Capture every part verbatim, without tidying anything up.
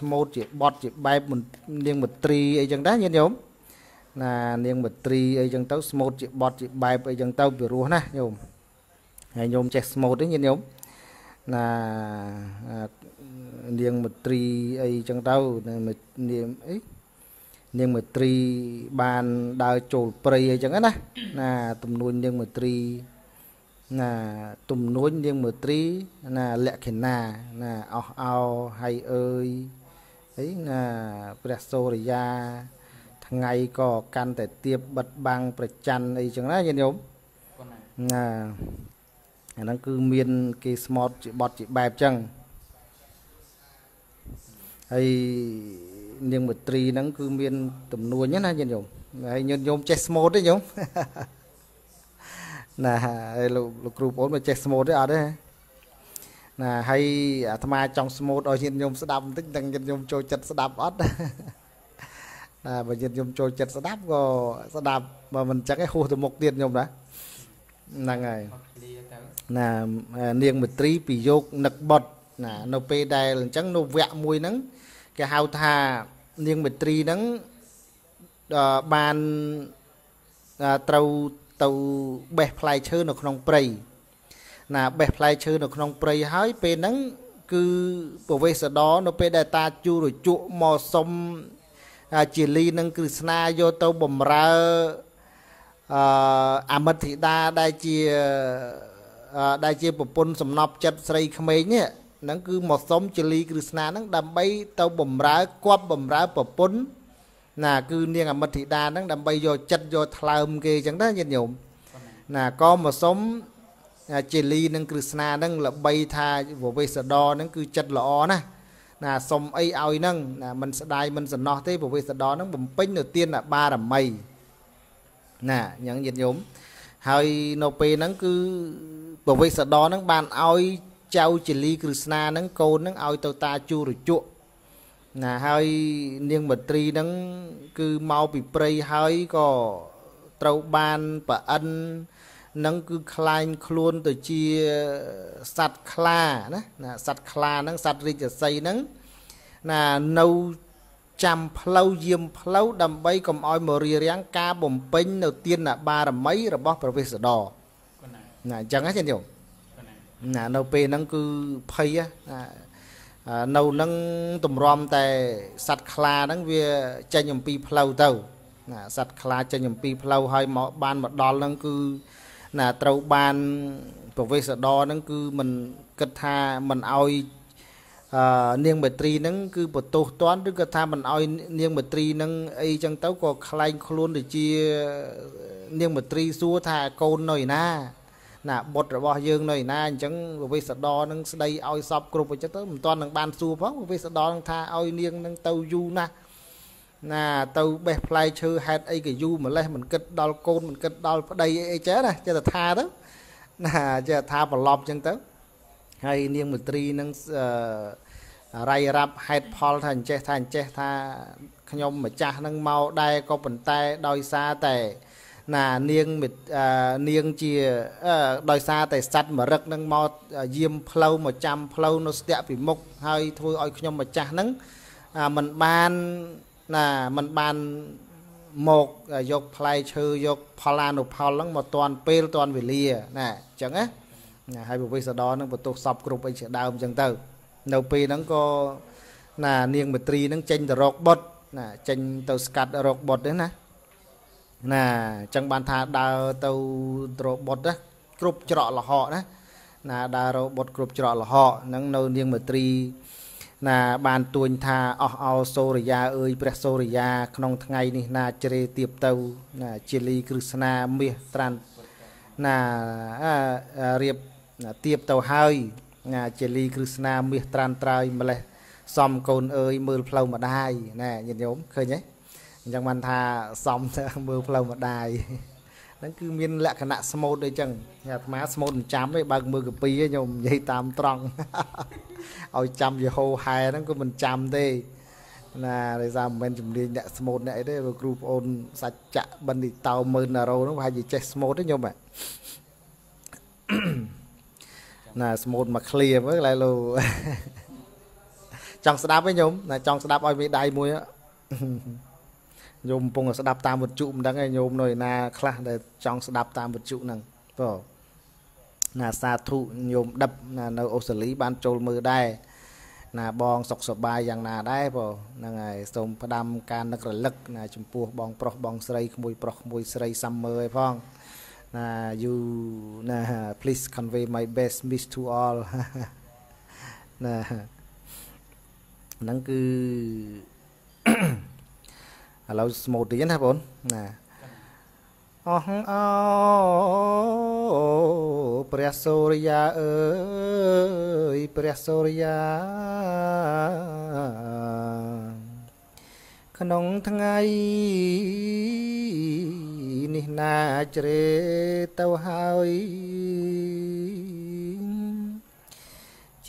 một chỉ bọt chỉ bay một niềng một tri ấy chẳng đấy nhôm là niềng một tri ấy chẳng tao một chỉ bọt chỉ bay ấy chẳng tao biểu ruộng này nhôm hay nhôm chẹt một đấy nhôm là niềng một tri ấy chẳng tao niềng niềng ấy niềng một tri bàn đào trổ prey ấy chẳng đấy là tụm nuôi niềng một tri là tụm nối nhưng một trí là lệ khiển nà là ao ao hay ơi ấy là presoria thằng ngày có can để tiệp bật bằng bật chăn ấy chẳng nói gì nhôm là nó cứ miên cái smart chị bọt chị bẹp chẳng hay nhưng một trí nó cứ miên tụm nối nhất là gì nhôm hay nhân nhôm chết smart đấy nhôm là lục lục group bốn mà check smooth đấy ở đấy là hay tham gia trong smooth ở trên nhôm sẽ đâm tích đang trên nhôm trôi chật sẽ đâm ớt là bởi trên nhôm trôi chật sẽ đâm có sẽ đâm mà mình chắc cái khu từ một tiền nhôm đó là ngày là niềng một trí bị vô nực bọt là nó pe đây là chắc nó vẽ mùi nắng cái hào thà niềng một trí nắng bàn trâu tàu bè phai chơi nó không prey là bè phai chơi nó không prey hái pe nắng cứ bảo vệ sợ đó nó pe data chu rồi trụ mò sông chỉ ly nâng cứ na vô tàu bầm ra à mất thị đa đại chi đại chi bộ phun sầm nọc chặt xây không mấy nhé nắng cứ mò sông chỉ ly cứ na nắng đầm bay tàu bầm ra quắp bầm ra bộ phun là cứ niềng à mật thị đa nó đâm bay vô chặt vô tham kê chẳng đó nhìn nhộm là có một sống chê ly nâng Krishna nâng là bay tha vô vây sợ đo nâng cứ chặt lọ nè là xong ấy oi nâng là mình sẽ đai mình sẽ nó thế vô vây sợ đo nó bấm pênh đầu tiên là ba đầm mây nè nhận nhìn nhộm hơi nô pê nâng cứ vô vây sợ đo nâng bàn oi trao chê ly Krishna nâng cô nâng oi tàu ta chu rồi chuộng là hơi niềng bật tri đắng cứ mau bị prey hơi có trâu ban và ăn nắng cứ climb luôn từ chia sạt kla đó là sạt kla nắng sạt ri chợ xây nắng là nâu chăm lâu diêm lâu đầm bay cầm oi mờ ri ráng ca bồng pênh đầu tiên là ba là mấy là bóc professor đỏ là chẳng hết nhiều là nâu pe nắng cứ pay á nâu nâng tùm rõm tại sạch khla nâng về chanh nhầm pi pháu tàu sạch khla chanh nhầm pi pháu hay ban một đo nâng cứ là trâu ban của vây sợ đo nâng cứ mình cất tha mình oi niêng bởi tri nâng cứ bột tốt toán cứ cất tha mình oi niêng bởi tri nâng ấy chẳng tấu có khanh luôn để chia niêng bởi tri xua tha côn nổi na là bột rồi bỏ dương này na chẳng về sạt đo nâng đây ao sập cột với chất tới một toàn ban xu phóng về sạt đo nâng tha ao niêng nâng tàu du na là tàu bè fly chơi hạt ấy cái du mà lên mình cất đo côn mình cất đo đây ấy chế này cho là tha đó là cho tha vào lọp chân tới hay niêng một tri nâng ray rap hạt paul thành che thành che tha nhom mà cha nâng mau đây có bàn tay đôi xa tè là niêng mệt niêng chia đòi xa tại sắt mà rực nâng mò diêm phlâu mà chăm phlâu nó sẽ bị mục hơi thôi oi nhom mà chả nắng mình ban là mình ban một dọc play chơi dọc palano pal lắng mà toàn pel toàn về lìa nè chẳng á hai bộ bây giờ đó nó một tổ sập group anh sẽ đào chẳng từ đầu pi nó có là niêng mệt tri nó tranh the robot là tranh tàu scat robot đấy nè là chẳng bàn thà đào tàu robot đó group trọ là họ đó là đào robot group trọ là họ nâng nâu niêng mật tri là bàn tuần thà ao ao soria ơi presoria trong ngày này là chơi tiệp tàu là chili Krishna mia tran là riệp tiệp tàu hơi là chili Krishna mia tran trai mà lại xong cồn ơi mưa flow mà đai nè nhìn nhóm khơi nhé chẳng bàn thà xong mưa flow một đài nó cứ miên lạ khả nạn smooth đây chẳng nhạt má smooth chám với bằng mưa pi ấy nhom dây tam tròn ôi chăm về hô hai nó cứ mình chăm đi là để ra mình chụm đi nhạt smooth này đấy vào group on sạch chạ bên thì tàu mơn là đâu nó hay gì check smooth đấy nhom ạ là smooth mà clear với lại lù Chẳng sẽ đáp với nhóm là trong sẽ đáp ai bị đầy mùi á. Nhóm bông sẽ đáp ta một chụm đáng nghe nhóm nồi là khá để trong sẽ đáp ta một chụm năng. Vâng. Là xa thụ nhóm đập là nấu ô xử lý ban trôl mơ đây. Là bong sọc sọ bài dạng là đây vâng. Là ngày xông phá đâm ca nực rửa lực là chùm pua bong pro bong srei mùi pro mùi srei xăm mơ vâng. Nah, you nah, please convey my best wish to all. Nah, nang cứ lâu một tiếng ha bốn. Nah, oh oh,ព្រះសូរិយាអើយ ព្រះសូរិយា ក្នុងថ្ងៃនេះណាជ្រេទៅហើយជ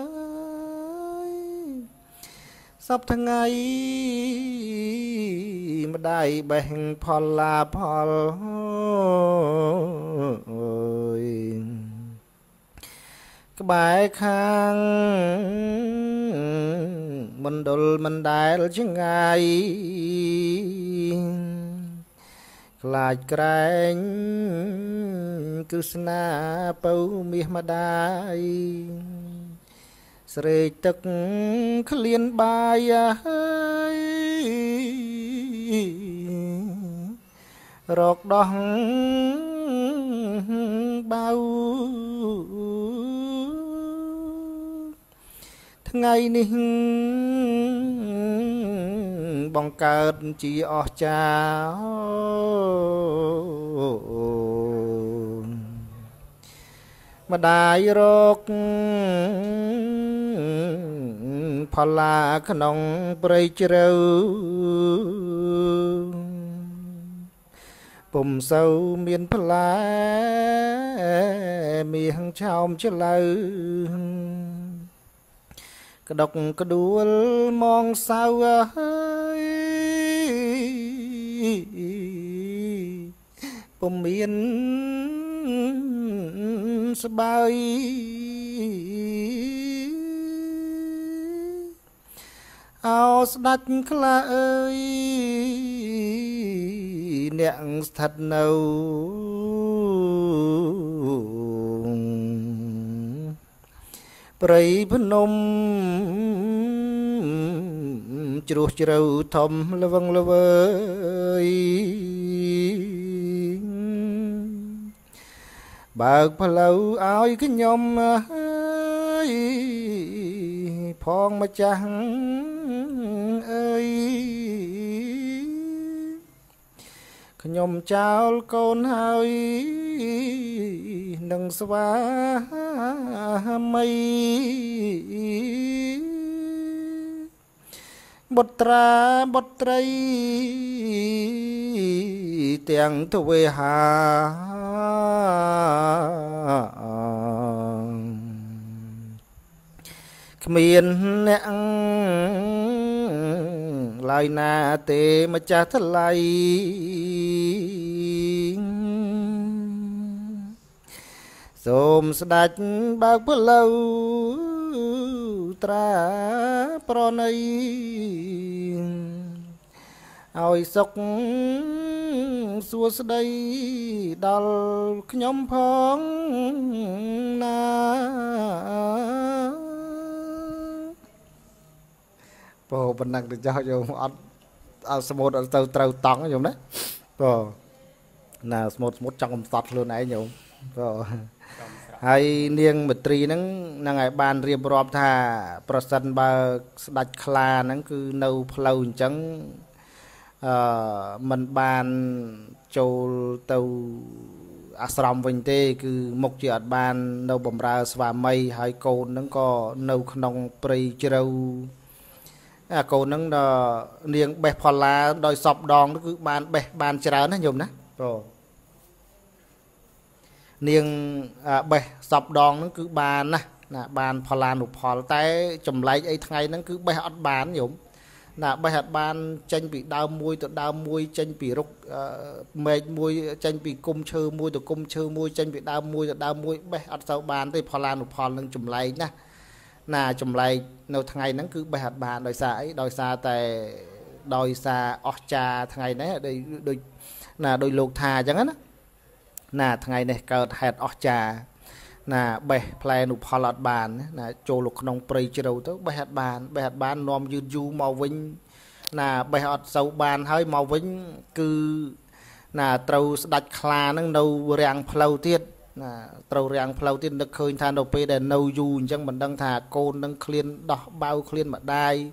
ើយsắp tháng ngày mà đại bệnh phò là phò ơi cái bài khang mình đồn mình đại là chứ ngày lại cạnh cứ na bầu mi mà đại sợi tóc khuyên bài ơi rọc đong bao ngày ninh bong cát chỉ ở cha mà đại rọc phò là khăn ông bơi trâu bùm sâu miền phò là miền trong chưa lâu cái độc cái đuôi mong sao ơi bùm miền sờ bay ao đặt khla ơi nặng thật nâu bầy bún nôm chửu chửu thầm lơ vâng lơ vơi bạc phà lâu ao cái nhom ơi phong mà chẳng nhom chào con hơi nâng xóa mây bột ra bột tray tiếng thu về hà miền lại na tê mà cha thất lại xôm sạch bạc bữa lâu tra pro này ôi sọc xua đây đal nhóm phong na bộ vận năng được cho dùng ăn một ăn tàu tàu tòng dùng đấy bộ là một một trong sọt luôn này dùng bộ hay niêng mật tri nắng là ngày ban riêng bọp thà percent ba đặt kla nắng cứ nâu lâu trắng mình ban châu tàu asram vinh tê cứ một chuyện ban nâu bầm ra và mây hai cô nắng co nâu nong pre châu à cô nâng niềng bẹp phò la đòi sọp đòn nó cứ bàn bẹp bàn chả nó nhôm đó rồi Niêng bè sập đòn nó cứ bàn nè là bàn phò là nụ phò tay chầm lấy ấy thay nó cứ bè hạt bàn nhổm là bè hạt bàn tranh bị đau môi tụi đau môi tranh bị rục mệt môi tranh bị cung chơ môi tụi cung chơ môi tranh bị đau môi tụi đau môi bè hạt sau bàn thì phò là nụ phò lưng chầm lấy nè là chầm lấy nấu thay nó cứ bè hạt bàn đòi xa đòi xa tại đòi xa ở trà thay đấy đây đôi là đôi lột thà chẳng hết á là ngày này cờ hạt ở trà là bè plei nụ phò lọt bàn là trồ lục nông prey chơi đầu tới bè hạt bàn bè hạt bàn nom dư du màu vinh là bè hạt sầu bàn hơi màu vinh cứ là trâu đặt khla nâng nâu rèn phlau tiết là trâu rèn phlau tiết được khơi than đầu pe để nâu du chẳng mình đang thả côn đang clean đỏ bao clean mà đai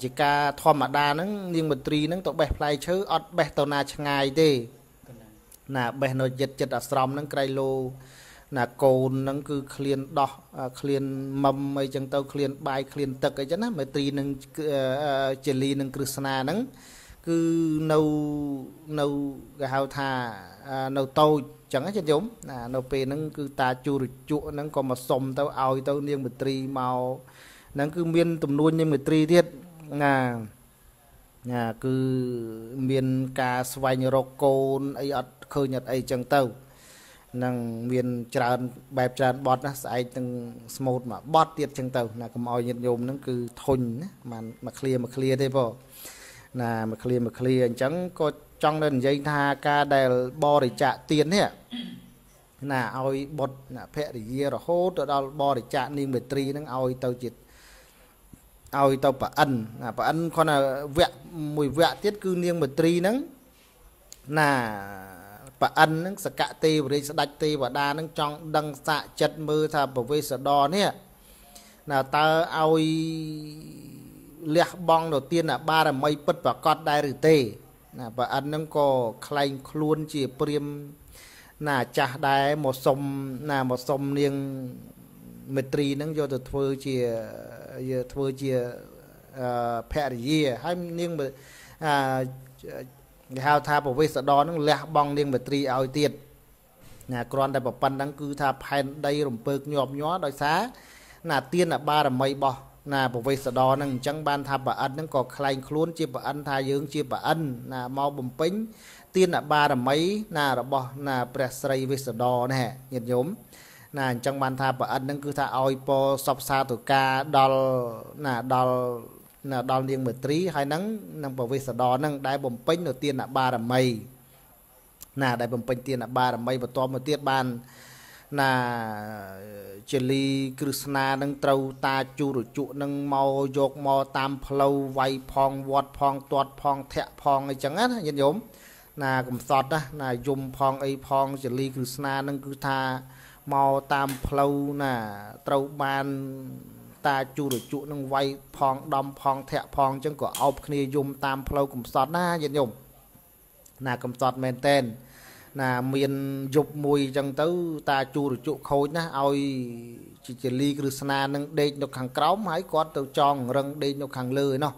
chỉ ca thom mà đa nâng nhưng mình tri nâng tụ bè plei chứ ở bè tàu na ngày đi là bè nội dịch dịch ở sông nắng cây lô là cồn nắng cứ khliên đỏ khliên mầm mấy chân tàu khliên bài khliên tật cái chân á mấy tì nắng chè ly nắng Krishna nắng cứ nâu nâu gạo thà nâu tàu chẳng á chân giống là nâu pe nắng cứ ta chua rồi chua nắng còn mà sôm tàu ao tàu niêng mười tri màu nắng cứ miên tùm luôn nhưng mười tri thiết là là cứ miên cà xoay như rô cồn ấy ở khơi nhật ấy chẳng tàu nâng miền tràn bẹp tràn bọt nó sẽ từng một mà bọt tiệt chẳng tàu là cầm ao nhiệt nhôm nó cứ thôn mà mà clear mà clear thế vợ là mà clear mà clear chẳng có trong lần dây tha ca đèl bo để trả tiền thế là ao bọt là phe để dê rồi hốt rồi đào bo để trả niêm mười tri nâng ao tàu chít ao tàu bà ăn là bà ăn con là vẹn mùi vẹn tiết cư niêm mười tri nâng là và ăn nó sẽ cạ tê và đây sẽ đạch tê và đa nó trong đăng xạ chật mơ thà bởi vì sợ đo nè là ta ao lẹ bong đầu tiên là ba là mây bật và cọt đai rử tê là và ăn nó có khanh luôn chỉ priêm là chả đai một sông là một sông niêng mệt tri nó do từ thưa chỉ thưa chỉ phe gì hay niêng mà hào tha bảo vệ sợ đó nó lẹ bong liên về tri ao tiệt là còn đại bảo pan đang cứ tha hay đây rồng bực nhọp nhó đói xá là tiên là ba là mây bò là bảo vệ sợ đó nó chẳng ban tha bà ăn nó có khanh luôn chỉ bà ăn tha dưỡng chỉ bà ăn là mau bầm pính tiên là ba là mấy là là bò là pressray về sợ đó nè nhiệt nhóm là chẳng ban tha bà ăn nó cứ tha ao po sọc xa từ ca đo là đo là đo liên mười trí hai nắng nằm bảo vệ sở đó nâng đai bồng pênh đầu tiên là ba là mây là đai bồng pênh tiên là ba là mây và to một tiết bàn là chili Krishna nâng trâu ta chu rồi trụ nâng mau dọc mau tam plau vay phong vọt phong toát phong thẹ phong ấy chẳng á nhân nhóm là cùng sọt đó là dùng phong ấy phong chili Krishna nâng cứ tha mau tam plau là trâu ban ta chu rồi chu nâng vay phong đom phong thẹ phong chẳng có ốc kia dùng tam plau cùng sọt na dân nhung là cầm sọt men tên là miền dục mùi chẳng tới ta chu rồi chu khối nhá ôi chỉ chỉ ly Krishna nâng đây nhục hàng cáo máy có tàu tròn răng đây nhục hàng lười nó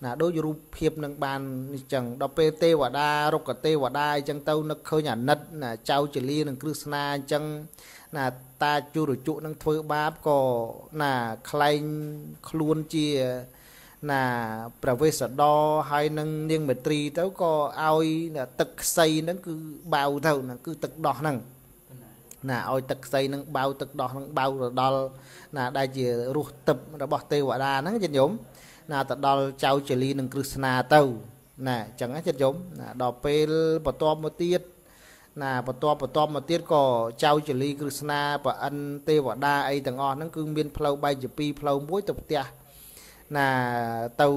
là đối với hiệp nâng bàn chẳng đọc pt và đa rục cả tê và đai chẳng tâu nó khơi nhà nứt là trao chỉ ly nâng Krishna chẳng là ta chưa được trụ năng thôi báp có là khanh luôn chia là bảo vệ sở đo hay năng niêng mệt tri tao có ai là tật xây nó cứ bao thầu là cứ tật đỏ năng là ôi tật xây năng bao tật đỏ năng bao rồi đo là đại chỉ ruột tập đã bỏ tê quả đa nó trên nhóm là tật đo trao chỉ ly năng Krishna tàu nè chẳng hết trên nhóm là đo pê bỏ to một tiết là bà to bà to mà tiết có trao chỉ ly Krishna và ăn tê và đa ấy thằng on nó cứ miên plau bay chỉ pi plau muối tập tia là tàu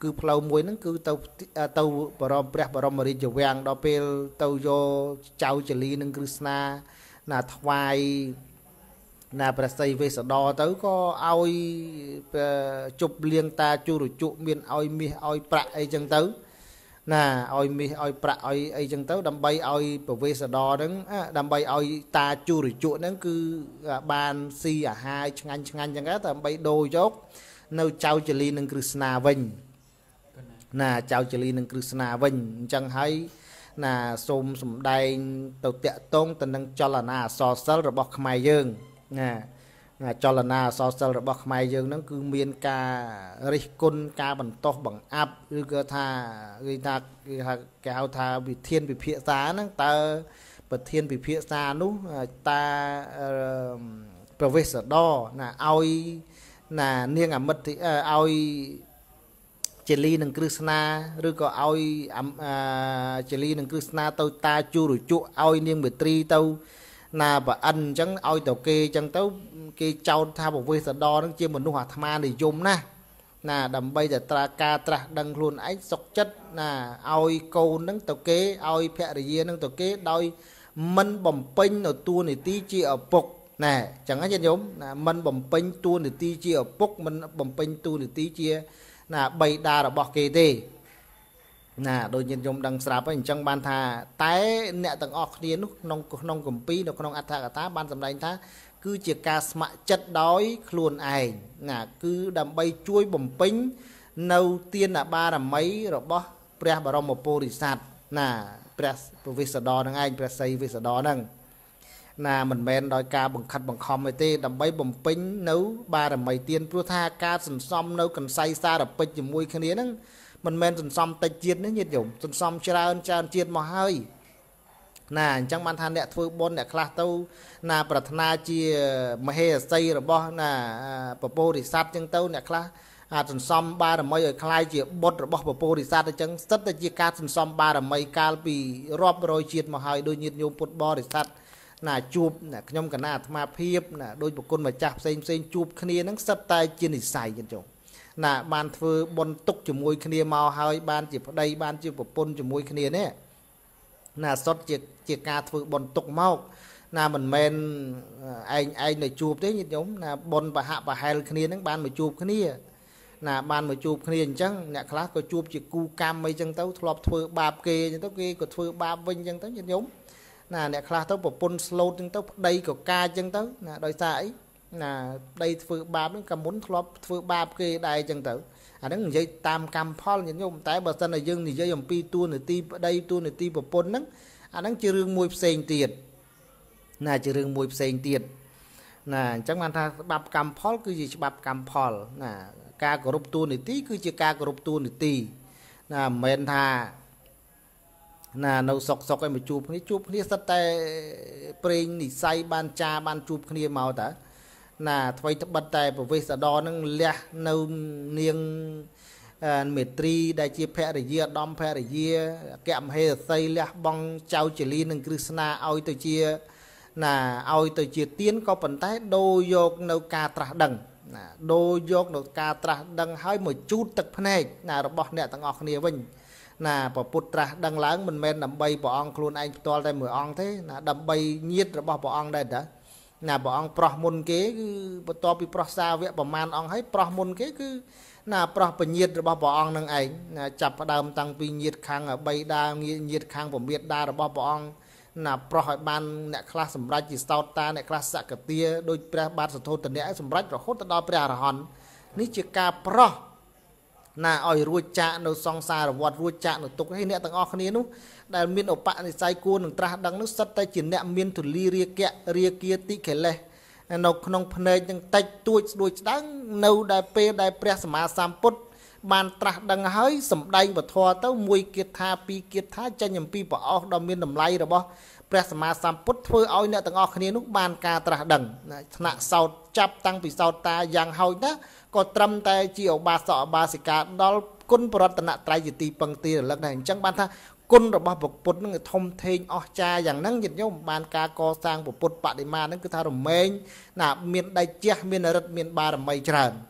cứ plau muối nó cứ tàu tàu bà rom bạc bà rom mà đi chở vàng đó pel tàu do trao chỉ ly nâng Krishna là thoai là bà say về sợ đo tới có ao chụp liêng ta chu rồi trụ miên oi mi oi prạ ấy chân tới nà oi mi oi prạ oi ấy chẳng tới đâm bay oi bảo vệ sở đo đứng đâm bay oi ta chu rồi chuột nó cứ ban si à hai chăng anh chăng anh chẳng hết đâm bay đôi chốt nâu trao chỉ ly nâng Krishna vinh nà trao chỉ ly nâng Krishna vinh chẳng hay là xùm xùm đầy tàu tiện tôn tình đang cho là nà so sơ rồi bọc mày dương nè cho là nà so sơ rồi bọc mày dương nó cứ miên ca rì côn ca bằng to bằng áp ư cơ tha ư ta kéo tha bị thiên bị phía giá nó ta bật thiên bị phía xa lúc ta professor đo là aoi là niêng à mất thì aoi chỉ li nâng Krishna rồi có aoi chỉ li nâng Krishna tao ta chu rồi chu aoi niêng bị tri tao là bà ăn chẳng aoi tao kê chẳng tao kê trao tha một vế đo nó chia một nụ hòa tham để dùng na là đầm bây giờ tra ca tra đăng luôn ấy sọc chất là aoi câu nâng tao kê aoi phe gì nâng tao kê đôi mân bầm pênh ở tua này tí chi ở bục nè chẳng hạn như nhóm là mình bấm pin tu để ti chia bốc mình bấm pin tu để ti chia là bảy đà là bọc kề tê là đôi nhiên nhóm đang sạp với trong ban thà tái nẹt tầng ọt đi lúc nông nông cầm pi được nông ăn thà cả tá ban tầm đánh thá cứ chia ca mạ chất đói luôn ảnh là cứ đầm bay chuối bấm pin đầu tiên là ba là mấy rồi bó pre bà rong một poli sạt là pre professor đo đang anh pre say professor đo đang là mình men đòi ca bằng khăn bằng khom tê đầm bay bầm pính nấu ba đầm mày tiên pro tha ca sần xom nấu cần say xa đập pịch chìm môi kia nắng mình men sần xom tay chiên nó nhiệt dụng sần xom chia ơn chia ơn chiên mà hơi nà chẳng ban than đẹp thôi bon đẹp khla tâu nà pratna chia mà he say rồi bo nà popo thì sát chân tâu đẹp khla à sần xom ba đầm mày ở khai chia bớt rồi bo popo thì sát chân rất là chia ca sần xom ba đầm mày ca bị rob rồi chiên mà hơi đôi nhiệt nhung pot bo thì sát là chụp là nhóm cả na tham phiệp là đôi một con mà chạp xem xem chụp kia nó sắp tay trên thì xài dân chủ là ban phơi bon túc chùm môi kia màu hơi ban chụp ở đây ban chụp một pôn chùm môi kia đấy là xót chiếc chiếc ca phơi bon túc màu là mình men anh anh này chụp đấy nhìn giống là bon và hạ và hai kia nó ban mà chụp kia là ban mà chụp kia chẳng là khác có chụp chiếc cu cam mấy chân tấu lọp phơi ba kê những tấu kia có phơi ba vinh chân tấu nhìn giống là nè khá tốc một pun slow chân tốc đây của ca chân tấu là đôi sai là đây vừa ba đến cầm muốn lọp vừa ba kê đây chân tử à nó dây tam cam phao những nhôm tái bờ sân là dương thì dây dòng pi tu này ti đây tu này ti một pun nắng à nó chưa rương mùi sền tiệt là chưa rương mùi sền tiệt là chẳng hạn tha bạp cam phao cứ gì bạp cam phao là ca của rục tu này tí cứ chỉ ca của rục tu này ti là men tha là nấu sọc sọc em mà chụp cái chụp cái sắt tay pring nỉ say ban cha ban chụp kia màu ta là thay thập bát tay bảo vệ sợ đo nâng lẹ nấu niêng mệt tri đại chia phe để chia đom phe để chia kẹm hay xây lẹ bong trao chỉ li nâng Krishna ao từ chia là ao từ chia tiến có phần tay đô dọc nấu cà tra đằng đô dọc nấu cà tra đằng hơi một chút tật phe này là nó bọt nẹt tăng ngọc nia vinh là bỏ bột ra đăng láng mình men đầm bay bỏ ong luôn anh to đây mười ong thế là đầm bay nhiệt rồi bỏ bỏ ong đây đã là bỏ ong pro môn kế cứ to bị pro sao vậy bỏ man ong hết pro môn kế cứ là pro bị nhiệt rồi bỏ bỏ ong năng ảnh chập đầm tăng bị nhiệt khang ở bay đa nhiệt khang của biệt đa rồi bỏ bỏ ong là pro hỏi ban nè class sầm ra chỉ sau ta nè class sạc cả tia đôi pre ba sờ thô tận nè sầm ra rồi hốt tao pre là hòn ní chỉ ca pro là ỏi ruột chạ nó song xa là vọt ruột chạ nó tục hay nẹt tầng o này nút đại miên ốp bạn thì sai cua đừng tra đằng nước sắt tay chìm nẹt miên thử li ria kẹ ria kia tị kẹt lệ nó không phơi nhưng tay tuột đuôi đắng nâu đại pe đại pre mà sam put bàn tra đằng hơi sầm đay và thò tao mùi kiệt tha pi kiệt tha chân nhầm pi bỏ o đầm miên đầm lay rồi bo pre mà sam put phơi ỏi nẹt tầng o này nút bàn ca tra đằng nặng sau chắp tăng vì sau ta giang hôi đó có trăm tay chiều ba sọ ba xì cá đó côn bờ tận nạ trai gì tì bằng tì là lần này chẳng ban tha côn rồi bao bọc bột người thông thề o cha rằng năng nhiệt nhau bàn cá co sang bột bột bạn đi mà nó cứ thao đồng mình là miền đại chia miền đất miền ba là mây tràn